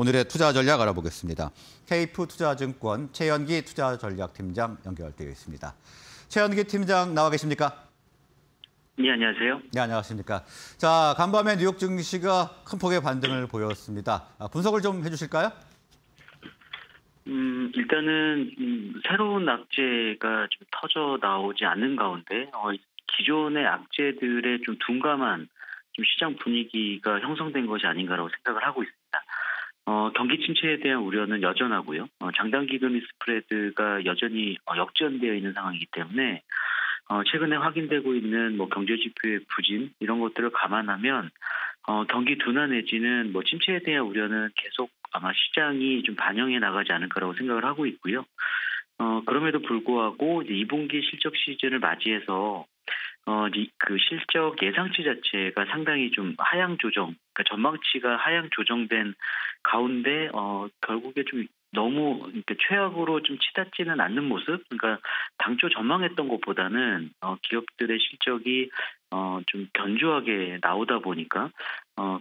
오늘의 투자 전략 알아보겠습니다. 케이프 투자증권 최연기 투자 전략팀장 연결되어 있습니다. 최연기 팀장 나와 계십니까? 네, 안녕하세요. 네, 안녕하십니까. 자, 간밤에 뉴욕 증시가 큰 폭의 반등을 보였습니다. 분석을 좀 해주실까요? 일단은 새로운 악재가 좀 터져 나오지 않는 가운데 기존의 악재들의 좀 둔감한 좀 시장 분위기가 형성된 것이 아닌가라고 생각을 하고 있습니다. 경기 침체에 대한 우려는 여전하고요. 장단기 금리 스프레드가 여전히 역전되어 있는 상황이기 때문에 최근에 확인되고 있는 경제 지표의 부진 이런 것들을 감안하면 경기 둔화 내지는 침체에 대한 우려는 계속 아마 시장이 좀 반영해 나가지 않을까라고 생각을 하고 있고요. 그럼에도 불구하고 이제 2분기 실적 시즌을 맞이해서 그 실적 예상치 자체가 상당히 좀 하향 조정, 그러니까 전망치가 하향 조정된 가운데 결국에 좀 너무 이렇게 최악으로 좀 치닫지는 않는 모습, 그러니까 당초 전망했던 것보다는 기업들의 실적이 좀 견조하게 나오다 보니까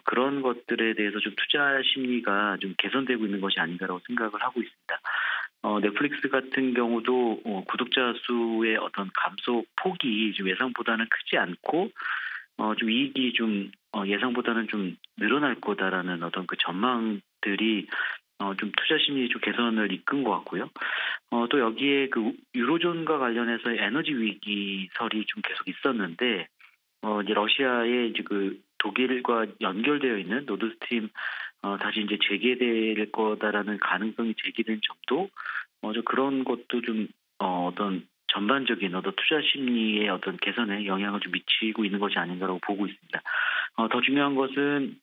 그런 것들에 대해서 좀 투자 심리가 좀 개선되고 있는 것이 아닌가라고 생각을 하고 있습니다. 넷플릭스 같은 경우도 구독자 수의 어떤 감소 폭이 좀 예상보다는 크지 않고 좀 이익이 좀 예상보다는 좀 늘어날 거다라는 어떤 그 전망들이 좀 투자 심리 좀 개선을 이끈 것 같고요. 또 여기에 그 유로존과 관련해서 에너지 위기설이 좀 계속 있었는데 이제 러시아의 이제 그 독일과 연결되어 있는 노드스트림 다시 이제 재개될 거다라는 가능성이 제기된 점도 그런 것도 좀 어떤 전반적인 어떤 투자 심리의 어떤 개선에 영향을 좀 미치고 있는 것이 아닌가라고 보고 있습니다. 더 중요한 것은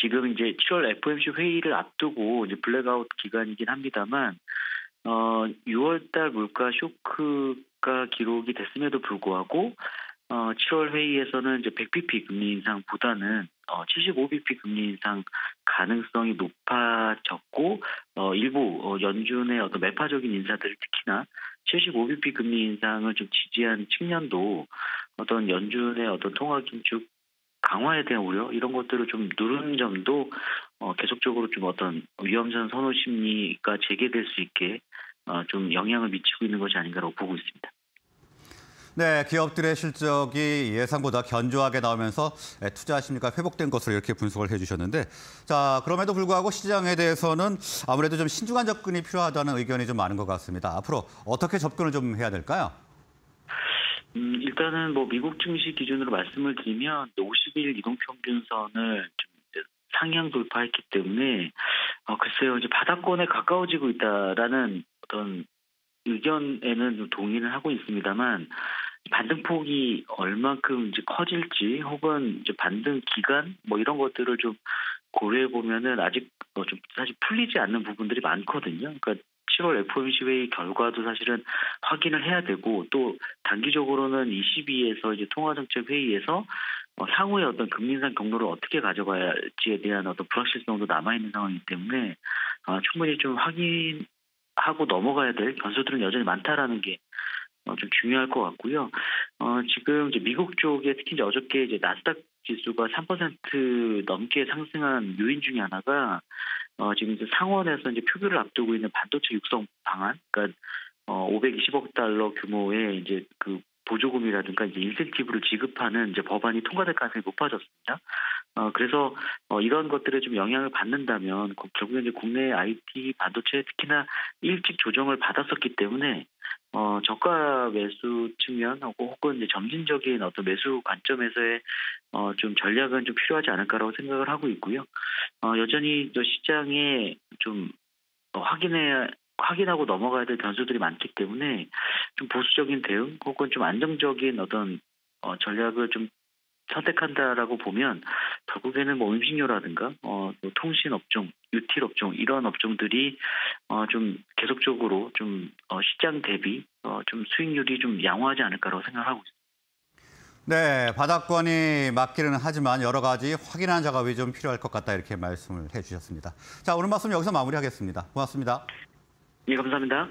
지금 이제 7월 FOMC 회의를 앞두고 이제 블랙아웃 기간이긴 합니다만 6월달 물가 쇼크가 기록이 됐음에도 불구하고 7월 회의에서는 이제 100bp 금리 인상보다는 75bp 금리 인상 가능성이 높아졌고 일부 연준의 어떤 매파적인 인사들이 특히나 75bp 금리 인상을 좀 지지한 측면도 어떤 연준의 어떤 통화 긴축 강화에 대한 우려 이런 것들을 좀 누른 점도 계속적으로 좀 어떤 위험전 선호 심리가 재개될 수 있게 좀 영향을 미치고 있는 것이 아닌가라고 보고 있습니다. 네, 기업들의 실적이 예상보다 견조하게 나오면서 투자 심리가 회복된 것으로 이렇게 분석을 해주셨는데, 자, 그럼에도 불구하고 시장에 대해서는 아무래도 좀 신중한 접근이 필요하다는 의견이 좀 많은 것 같습니다. 앞으로 어떻게 접근을 좀 해야 될까요? 일단은 미국 증시 기준으로 말씀을 드리면 50일 이동평균선을 좀 상향 돌파했기 때문에 글쎄요, 이제 바닥권에 가까워지고 있다라는 어떤 의견에는 좀 동의를 하고 있습니다만 반등폭이 얼만큼 이제 커질지 혹은 이제 반등 기간 이런 것들을 좀 고려해 보면은 아직 좀 사실 풀리지 않는 부분들이 많거든요. 그러니까 7월 FOMC 회의 결과도 사실은 확인을 해야 되고 또 단기적으로는 ECB에서 이제 통화정책 회의에서 향후의 어떤 금리 인상 경로를 어떻게 가져가야 할지에 대한 어떤 불확실성도 남아 있는 상황이기 때문에 충분히 좀 확인하고 넘어가야 될 변수들은 여전히 많다라는 게 좀 중요할 것 같고요. 지금 이제 미국 쪽에 특히 이제 어저께 이제 나스닥 지수가 3% 넘게 상승한 요인 중에 하나가 지금 이제 상원에서 이제 표결을 앞두고 있는 반도체 육성 방안, 그러니까 520억 달러 규모의 이제 그 보조금이라든가 이제 인센티브를 지급하는 이제 법안이 통과될 가능성이 높아졌습니다. 그래서 이런 것들에 좀 영향을 받는다면 결국에 이제 국내 IT 반도체 특히나 일찍 조정을 받았었기 때문에 저가 매수 측면 혹은 이제 점진적인 어떤 매수 관점에서의 좀 전략은 좀 필요하지 않을까라고 생각을 하고 있고요. 여전히 또 시장에 좀 확인하고 넘어가야 될 변수들이 많기 때문에 좀 보수적인 대응 혹은 좀 안정적인 어떤 전략을 좀 선택한다라고 보면 결국에는 음식료라든가 통신 업종, 유틸 업종 이런 업종들이 좀 계속적으로 좀 시장 대비 좀 수익률이 좀 양호하지 않을까라고 생각하고 있습니다. 네, 바닥권이 맞기는 하지만 여러 가지 확인하는 작업이 좀 필요할 것 같다 이렇게 말씀을 해주셨습니다. 자, 오늘 말씀 여기서 마무리하겠습니다. 고맙습니다. 예, 감사합니다.